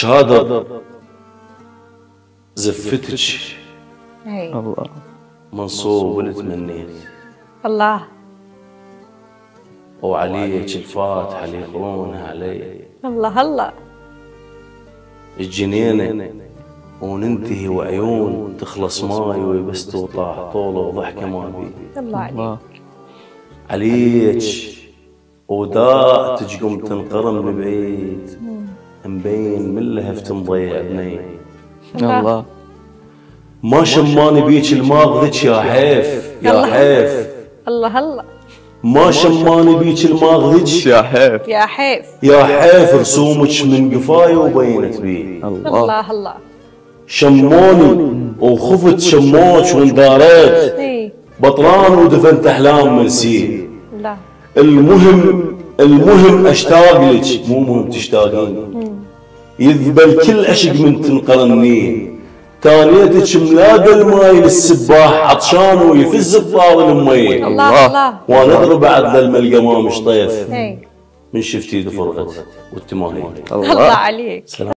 شهادة زفتش الله منصوب ونتمنيت الله وعليك الفاتحة اللي يقولونها علي الله الله الجنينة وننتهي وعيون تخلص ماي ويبست وطاح طوله وضحكة ما بي الله عليك عليك وداعتك قمت تنقرم لبعيد مبين من لهفت مضيع بني الله ما شماني بيك الماغذك يا حيف يا حيف الله الله ما شماني بيك الماغذك يا حيف يا حيف يا حيف رسومك من قفاي وبينت بي الله الله شموني وخفت شموك وانداريت بطلان ودفنت احلام منسي لا المهم اشتاق لك مو مهم تشتاقين يذبل كل عشق من تنقرني تانيتك ملاقى الماي للسباح عطشان ويفز الطاول المي الله وانا اضرب بعد للملقى ما مش طيف من شفتي دفرغت والتمانين الله عليك